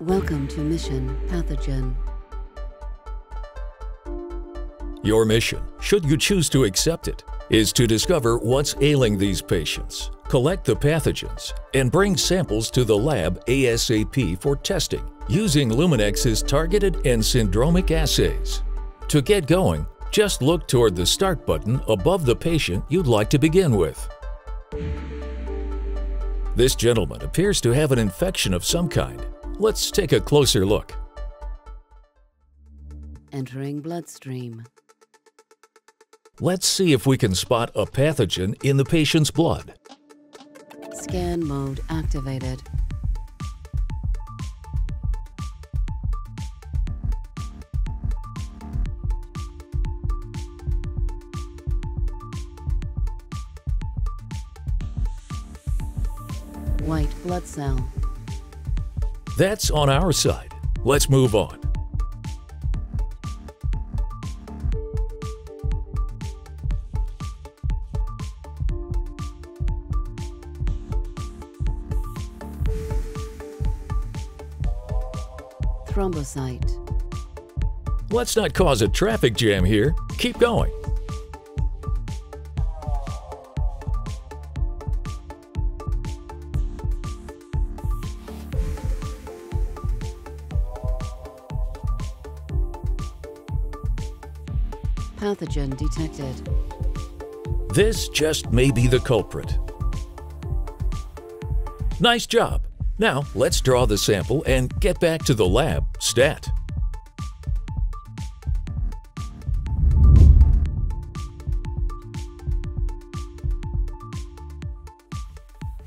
Welcome to Mission Pathogen. Your mission, should you choose to accept it, is to discover what's ailing these patients, collect the pathogens, and bring samples to the lab ASAP for testing using Luminex's targeted and syndromic assays. To get going, just look toward the Start button above the patient you'd like to begin with. This gentleman appears to have an infection of some kind. Let's take a closer look. Entering bloodstream. Let's see if we can spot a pathogen in the patient's blood. Scan mode activated. White blood cell. That's on our side. Let's move on. Thrombocyte. Let's not cause a traffic jam here. Keep going. Pathogen detected. This just may be the culprit. Nice job. Now, let's draw the sample and get back to the lab stat.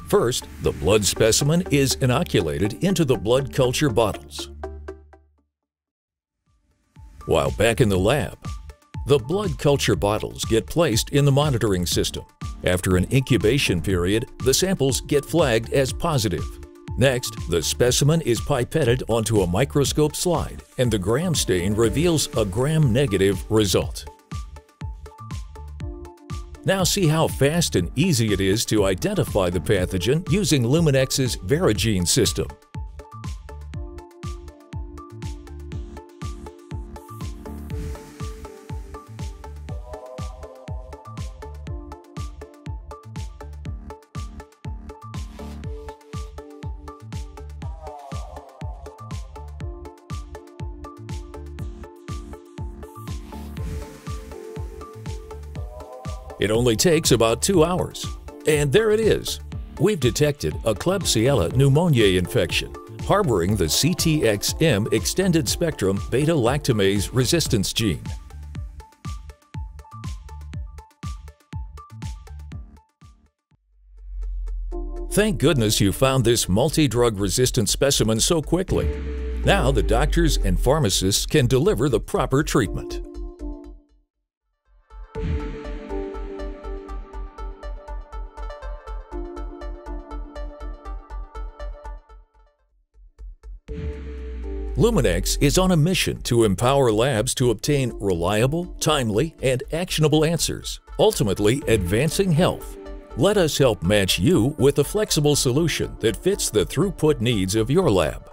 First, the blood specimen is inoculated into the blood culture bottles. While back in the lab, the blood culture bottles get placed in the monitoring system. After an incubation period, the samples get flagged as positive. Next, the specimen is pipetted onto a microscope slide, and the gram stain reveals a gram-negative result. Now see how fast and easy it is to identify the pathogen using Luminex's Verigene system. It only takes about 2 hours. And there it is. We've detected a Klebsiella pneumoniae infection, harboring the CTX-M extended spectrum beta-lactamase resistance gene. Thank goodness you found this multi-drug resistant specimen so quickly. Now the doctors and pharmacists can deliver the proper treatment. Luminex is on a mission to empower labs to obtain reliable, timely, and actionable answers, ultimately advancing health. Let us help match you with a flexible solution that fits the throughput needs of your lab.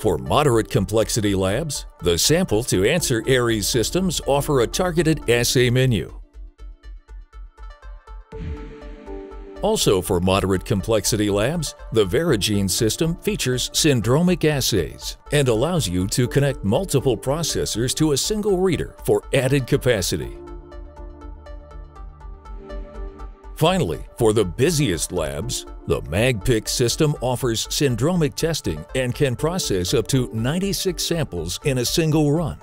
For moderate complexity labs, the sample to answer ARIES systems offer a targeted assay menu. Also for moderate complexity labs, the Verigene system features syndromic assays and allows you to connect multiple processors to a single reader for added capacity. Finally, for the busiest labs, the MagPic system offers syndromic testing and can process up to 96 samples in a single run.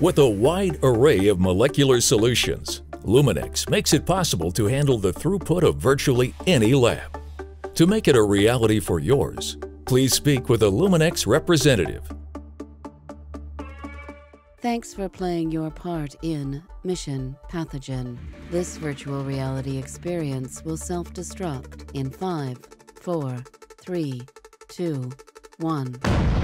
With a wide array of molecular solutions, Luminex makes it possible to handle the throughput of virtually any lab. To make it a reality for yours, please speak with a Luminex representative. Thanks for playing your part in Mission Pathogen. This virtual reality experience will self-destruct in 5, 4, 3, 2, 1.